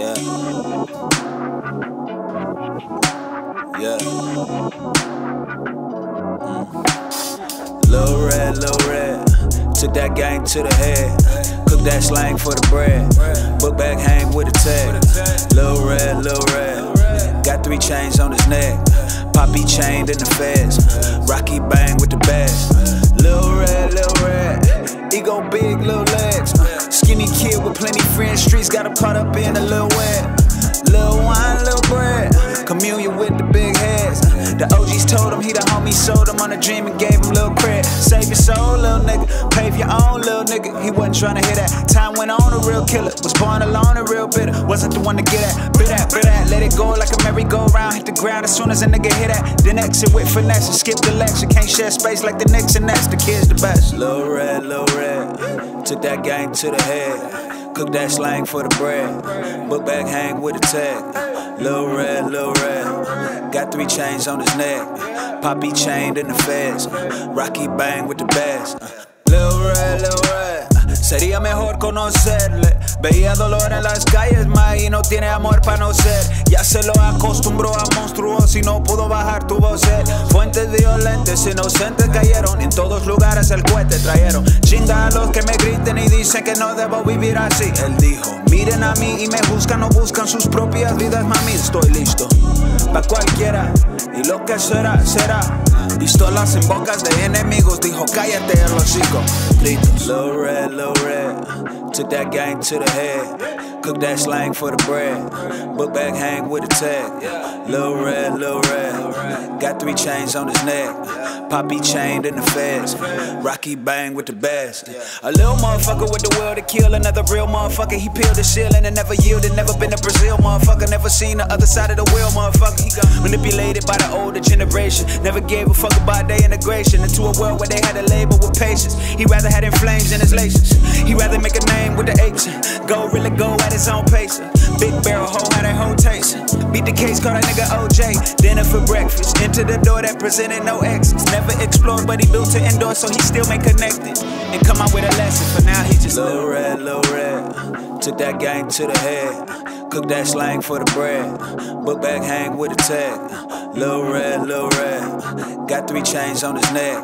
Lil' Red, took that gang to the head. Cook that slang for the bread. Book bag hang with a tag. Lil' Red, Lil' Red, got 3 chains on his neck. Poppy chained in the feds. Rocky bang with the bags. Lil' Red, Lil' Red, ego big, little legs. Skinny kid with plenty friends. Streets got a pot up in a Lil' Red. Lil' wine, Lil' bread. Communion with the big heads. The OGs told him he the homie, sold him on a dream and gave him little credit. Save your soul, little nigga. Pave your own, little nigga. He wasn't trying to hear that. Time went on, a real killer. Was born alone, a real bitter. Wasn't the one to get at. Bit at, let it go like a merry-go-round. Hit the ground as soon as a nigga hit that. Then exit with finesse and skip the lecture. Can't share space like the Knicks and Nets. The kid's the best. Lil' Red, Lil' Red, took that gang to the head. Cook that slang for the bread. Book bag hang with a tag. Lil' Red, Lil' Red, got 3 chains on his neck. Poppy chained in the feds. Rocky bang with the bags. Lil' Red, Lil' Red, sería mejor conocerle. Veía dolor en las calles, ma, y no tiene amor para no ser. Ya se lo acostumbró a monstruos y no pudo bajar, tuvo sed. Fuentes violentes, inocentes cayeron. En todos lugares el cohete trajeron. Chinga a los que me griten y dicen que no debo vivir así. Él dijo, miren a mí y me buscan, no buscan sus propias vidas, mami. Estoy listo pa' cualquiera y lo que será, será. Pistolas en bocas de enemigos, dijo cállate el hocico. Gritos. Lil' Red, Lil' Red, took that gang to the head. Cook that slang for the bread. Book bag hang with a tag. Lil' Red, Lil' Red, got 3 chains on his neck. Poppy chained in the feds. Rocky bang with the best. A little motherfucker with the will to kill another real motherfucker. He peeled the ceiling and never yielded. Never been to Brazil, motherfucker. Never seen the other side of the wheel, motherfucker. He got manipulated by the older generation. Never gave a fuck about their integration into a world where they had a label with patience. He rather had in flames than his laces. He rather make a name with the apes. Go really go at his own pace. Big barrel hoe had a whole taste. Beat the case, call that nigga OJ. Dinner for breakfast. Enter the door that presented no exits. Never explored, but he built to indoor, so he still ain't connected. And come out with a lesson. For now, he just Lil' Red, Lil' Red, took that gang to the head. Cook that slang for the bread. Book bag hang with a tag. Lil' Red, Lil' Red, got 3 chains on his neck.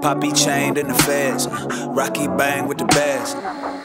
Poppy chained in the feds. Rocky bang with the bags.